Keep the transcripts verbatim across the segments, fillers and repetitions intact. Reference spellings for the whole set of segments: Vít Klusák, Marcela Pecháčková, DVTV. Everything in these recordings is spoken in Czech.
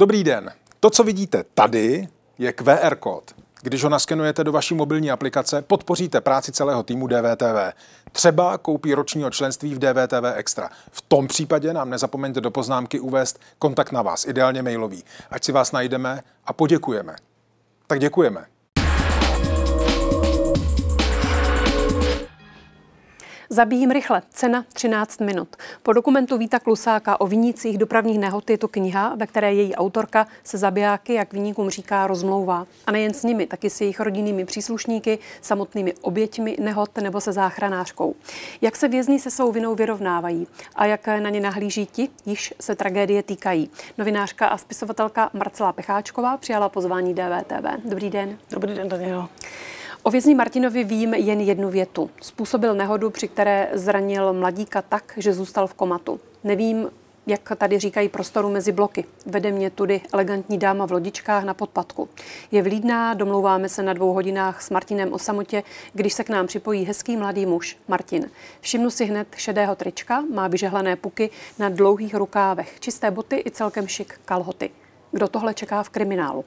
Dobrý den. To, co vidíte tady, je Q R kód. Když ho naskenujete do vaší mobilní aplikace, podpoříte práci celého týmu D V T V. Třeba koupí ročního členství v D V T V Extra. V tom případě nám nezapomeňte do poznámky uvést kontakt na vás, ideálně mailový. Ať si vás najdeme a poděkujeme. Tak děkujeme. Zabíjím rychle. Cena třináct minut. Po dokumentu Víta Klusáka o vinících dopravních nehod je to kniha, ve které její autorka se zabijáky, jak viníkům říká, rozmlouvá. A nejen s nimi, taky s jejich rodinnými příslušníky, samotnými oběťmi nehod nebo se záchranářkou. Jak se vězni se svou vinou vyrovnávají a jak na ně nahlíží ti, již se tragédie týkají. Novinářka a spisovatelka Marcela Pecháčková přijala pozvání D V T V. Dobrý den. Dobrý den, Danielo. O vězni Martinovi vím jen jednu větu. Způsobil nehodu, při které zranil mladíka tak, že zůstal v komatu. Nevím, jak tady říkají prostoru mezi bloky. Vede mě tudy elegantní dáma v lodičkách na podpatku. Je vlídná, domlouváme se na dvou hodinách s Martinem o samotě, když se k nám připojí hezký mladý muž, Martin. Všimnu si hned šedého trička, má vyžehlené puky na dlouhých rukávech, čisté boty i celkem šik kalhoty. Kdo tohle čeká v kriminálu?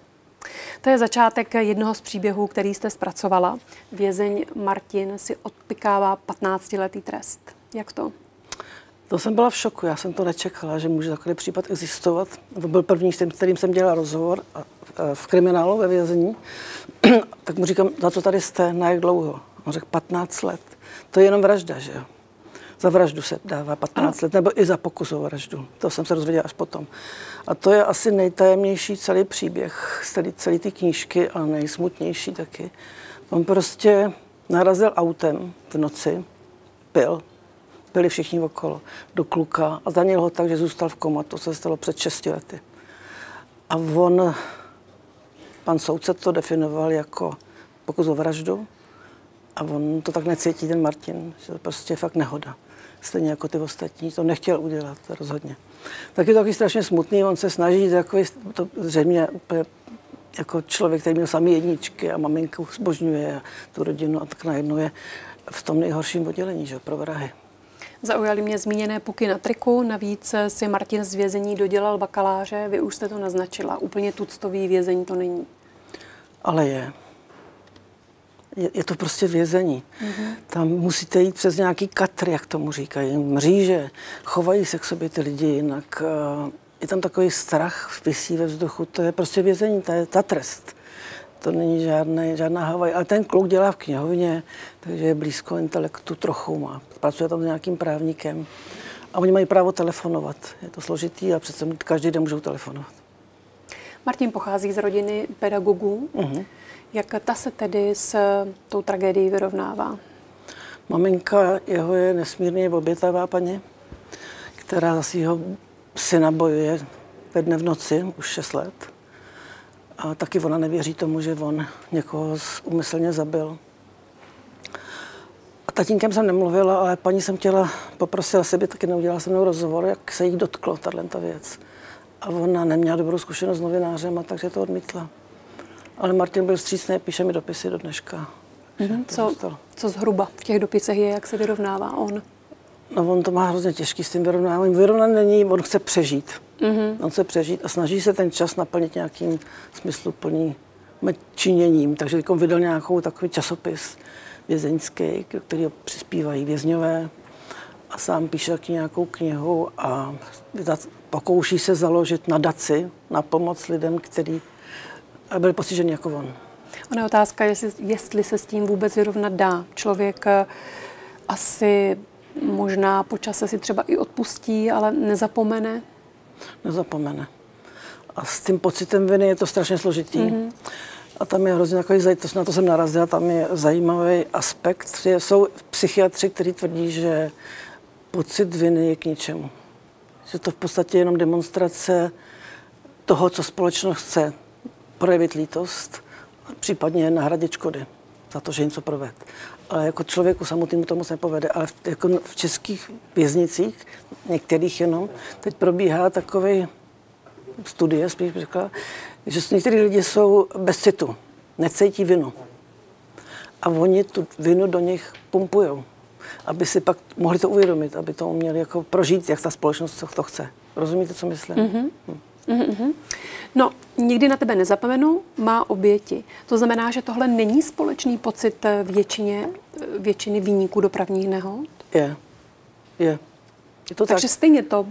To je začátek jednoho z příběhů, který jste zpracovala. Vězeň Martin si odpykává patnáctiletý trest. Jak to? To jsem byla v šoku. Já jsem to nečekala, že může takový případ existovat. To byl první, s tím, kterým jsem dělala rozhovor v kriminálu ve vězení. Tak mu říkám, za co tady jste, na jak dlouho? On řekl patnáct let. To je jenom vražda, že jo? Za vraždu se dává patnáct let, nebo i za pokus o vraždu. To jsem se dozvěděla až potom. A to je asi nejtajemnější celý příběh z celé, celé ty knížky a nejsmutnější taky. On prostě narazil autem v noci, pil, pili všichni okolo, do kluka a zranil ho tak, že zůstal v komatu. To se stalo před šesti lety. A on, pan soudce to definoval jako pokus o vraždu a on to tak necítí, ten Martin, že to prostě je fakt nehoda. Stejně jako ty ostatní, to nechtěl udělat rozhodně. Tak je to taky strašně smutný, on se snaží, takový, to zřejmě úplně jako člověk, který měl samý jedničky a maminku zbožňuje a tu rodinu a tak najednou je v tom nejhorším oddělení, že pro vrahy. Zaujaly mě zmíněné puky na triku, navíc si Martin z vězení dodělal bakaláře, vy už jste to naznačila, úplně tuctový vězení to není. Ale je. Je, je to prostě vězení. Mm-hmm. Tam musíte jít přes nějaký katr, jak tomu říkají, mříže. Chovají se k sobě ty lidi jinak. Je tam takový strach, visí ve vzduchu. To je prostě vězení, to je ta trest. To není žádné, žádná Havaj. Ale ten kluk dělá v knihovně, takže je blízko intelektu trochu má. Pracuje tam s nějakým právníkem. A oni mají právo telefonovat. Je to složitý a přece každý den můžou telefonovat. Martin pochází z rodiny pedagogů. Mm-hmm. Jak ta se tedy s tou tragédií vyrovnává? Maminka jeho je nesmírně obětavá paní, která za svého syna bojuje ve dne v noci, už šest let. A taky ona nevěří tomu, že on někoho úmyslně zabil. A tatínkem jsem nemluvila, ale paní jsem chtěla, poprosila sebe, taky neudělala se mnou rozhovor, jak se jí dotklo tato věc. A ona neměla dobrou zkušenost s novinářem, a takže to odmítla. Ale Martin byl vstřícný, píše mi dopisy do dneška. Mm-hmm. co, co zhruba v těch dopisech je, jak se vyrovnává on? No, on to má hrozně těžký s tím vyrovnáváním. Vyrovnaný není, on chce přežít. Mm-hmm. On chce přežít a snaží se ten čas naplnit nějakým smysluplným činěním. Takže jako vydal nějakou takový časopis vězeňský, který přispívají vězňové. A sám píše taky nějakou knihu a pokouší se založit nadaci na pomoc lidem, který byli postiženi jako on. Ona je otázka, jestli, jestli se s tím vůbec vyrovnat dá. Člověk asi možná po čase si třeba i odpustí, ale nezapomene. Nezapomene. A s tím pocitem viny je to strašně složitý. Mm-hmm. A tam je hrozně takový, na to jsem narazila, tam je zajímavý aspekt. Jsou psychiatři, kteří tvrdí, že pocit viny je k ničemu. Že to v podstatě jenom demonstrace toho, co společnost chce. Projevit lítost, případně nahradit škody za to, že něco proved. Ale jako člověku samotnému to moc nepovede. Ale v, jako v českých věznicích, některých jenom, teď probíhá takové studie, spíš řekla, že některý lidi jsou bez citu, necítí vinu. A oni tu vinu do nich pumpujou, aby si pak mohli to uvědomit, aby to uměli jako prožít, jak ta společnost to chce. Rozumíte, co myslím? Mm-hmm. Mm-hmm. No, nikdy na tebe nezapomenu, má oběti. To znamená, že tohle není společný pocit většině, většiny viníků dopravních nehod? Je. Je. Je to Takže tak. stejně to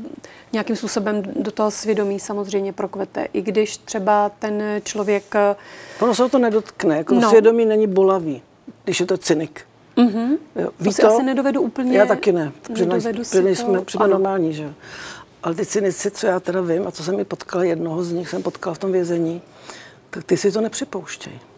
nějakým způsobem do toho svědomí samozřejmě prokvete, i když třeba ten člověk... Ono se to nedotkne, jako no. svědomí není bolavý, když je to cynik. Mm-hmm. To si to? asi nedovedu úplně... Já taky ne, protože jsme normální, že? Ale ty cynici, co já teda vím a co jsem i potkala, jednoho z nich jsem potkala v tom vězení, tak ty si to nepřipouštějí.